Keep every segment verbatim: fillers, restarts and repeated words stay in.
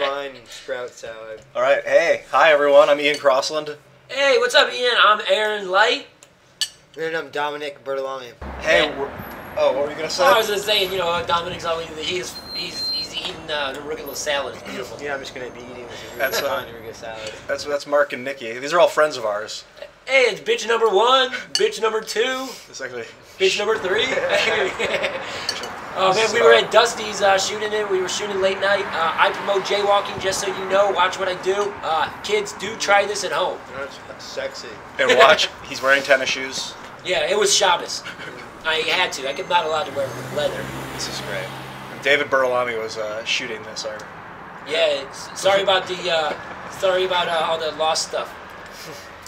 fine sprout salad. All right. Hey. Hi, everyone. I'm Ian Crossland. Hey, what's up, Ian? I'm Aaron Light. And I'm Dominic Bertolami. Hey. And, we're, oh, what were you going to say? I was just saying, you know, Dominic's all he's he's he's eating uh, the regular salad. It's beautiful. Yeah, I'm just going to be eating this that's fine regular salad. That's that's Mark and Nikki. These are all friends of ours. Hey, it's bitch number one, bitch number two, it's actually bitch number three. Oh, man, we were at Dusty's uh, shooting it. We were shooting late night. Uh, I promote jaywalking, just so you know. Watch what I do. Uh, kids, do try this at home. That's sexy. And watch, he's wearing tennis shoes. Yeah, it was Shabbos. I had to. I'm not allowed to wear leather. This is great. David Bertolami was uh, shooting this. Or... Yeah, it's, sorry about the uh, sorry about uh, all the lost stuff.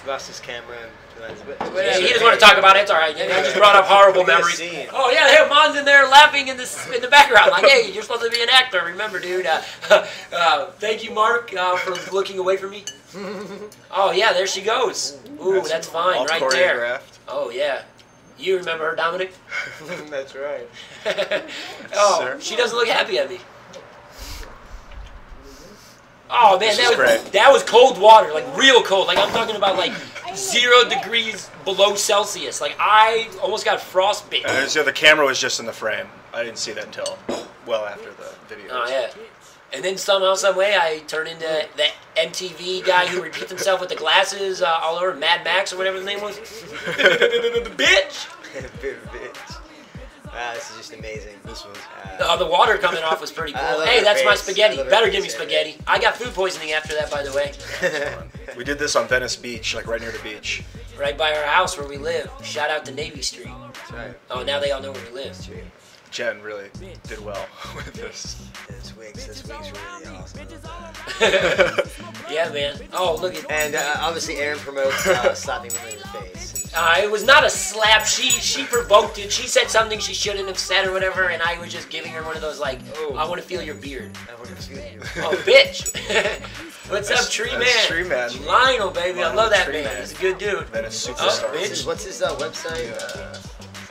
Lost his camera. And yeah, he doesn't want to talk about it. It's all right. I just brought up horrible memories. Oh yeah, hey, Mon's in there laughing in the in the background. Like, hey, you're supposed to be an actor. Remember, dude. Uh, uh, thank you, Mark, uh, for looking away from me. Oh yeah, there she goes. Ooh, that's, that's fine right there. Oh yeah, you remember her, Dominic? That's right. Oh, sir? She doesn't look happy at me. Oh man, that was great. That was cold water, like real cold. Like I'm talking about like zero degrees below Celsius. Like I almost got frostbite. Uh, so the camera was just in the frame. I didn't see that until well after the video. Oh yeah. And then somehow, some way, I turned into that M T V guy who repeats himself with the glasses uh, all over Mad Max or whatever the name was. Bitch. Bitch. Wow, this is just amazing. This was. Uh, the, uh, the water coming off was pretty cool. Hey, that's face. My spaghetti. Better give me spaghetti. I got food poisoning after that, by the way. We did this on Venice Beach, like right near the beach. Right by our house where we live. Shout out to Navy Street. That's right. Oh, now they all know where we live. Jen really did well with this. This week's, this week's really awesome. Yeah, man. Oh, look at. And uh, obviously, Aaron promotes uh, slapping women in the face. Uh, it was not a slap. She she provoked it. She said something she shouldn't have said or whatever, and I was just giving her one of those like, oh, I want to feel your beard. I want to feel your beard. Oh, bitch. What's that's, up, Tree Man? Tree Man. Lionel, baby. Lionel, I love that man. man. He's a good dude. That is super oh, bitch. What's his uh, website? Uh,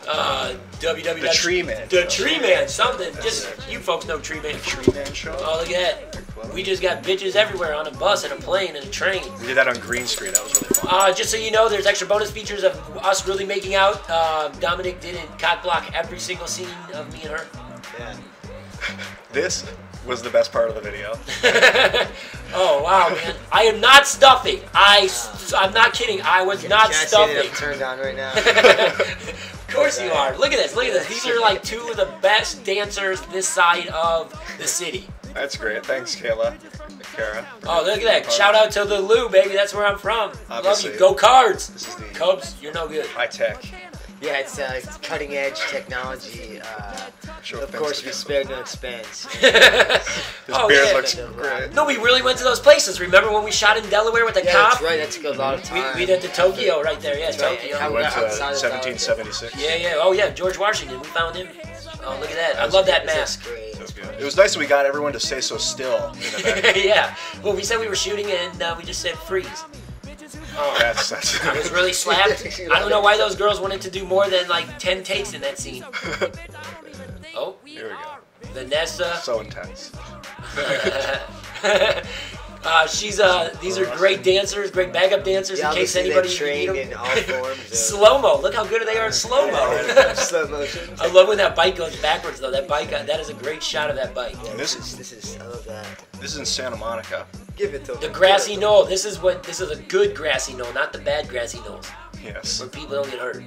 uh, www. The Tree Man. The Tree Man. Something. That's just it. You folks know Tree Man. The Tree Man show. Oh, look at that. We just got bitches everywhere on a bus and a plane and a train. We did that on Green Street. That was really fun. Uh, just so you know, there's extra bonus features of us really making out. Uh, Dominic didn't cock block every single scene of me and her. Yeah. This was the best part of the video. Oh, wow, man. I am not stuffing. I, I'm not kidding. I was not stuffing. I'm turned on right now. Of course you are. Look at this. Look at this. These are like two of the best dancers this side of the city. That's great. Thanks, Kayla. Kara. Oh, look at that. Cards. Shout out to the Lou, baby. That's where I'm from. Obviously. Love you. Go Cards. This is the Cubs, you're no good. High tech. Yeah, it's uh, cutting edge technology. Uh, sure, of course, we spared no expense. This oh, beard yeah. looks great. No, we really went to those places. Remember when we shot in Delaware with the yeah, cop? That's right. That's a lot of time. We, we did the Tokyo right there. Yeah, that's Tokyo. Right. We went to seventeen seventy-six. Yeah, yeah. Oh, yeah. George Washington. We found him. Oh, look at that. I love that mask. It was nice that we got everyone to stay so still. Yeah. Well, we said we were shooting and uh, we just said freeze. Oh, that's, that's I was really slapped. I don't know why those girls wanted to do more than like ten takes in that scene. Oh. Here we go. Vanessa. So intense. Uh, she's uh, these are great dancers, great backup dancers yeah, in case anybody trained in all forms. Slow mo, look how good they are in slow mo. Slow motion. I love when that bike goes backwards though. That bike, uh, that is a great shot of that bike. Yeah, this, this is this is I love that. This is in Santa Monica. Give it to the grassy knoll. This is what this is a good grassy knoll, not the bad grassy knolls. Yes. Where people don't get hurt.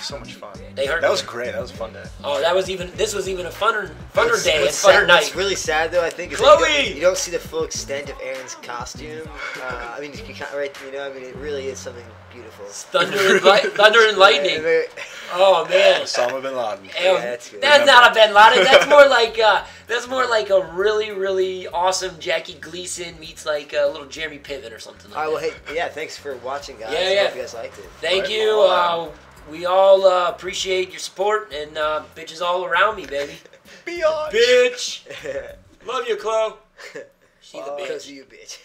So much fun. They heard that was great. That was a fun day. Oh, that was even. This was even a funner, funner it's, day. It's funner sad, night. What's really sad though, I think, is Chloe. That you, don't, you don't see the full extent of Aaron's costume. Uh, I mean, you can't, right? You know, I mean, it really is something beautiful. Thunder and light, thunder and lightning. Oh man. Osama bin Laden. Yeah, that's good. That's not a bin Laden. That's more like uh, that's more like a really, really awesome Jackie Gleason meets like a little Jeremy Piven or something. Like oh, well, hey, yeah. Thanks for watching, guys. Yeah, yeah. I hope you guys liked it. Thank right, you. Uh, We all uh, appreciate your support and uh, bitches all around me, baby. Bitch. Love you, Chloe. She's a bitch. Because of you, bitch.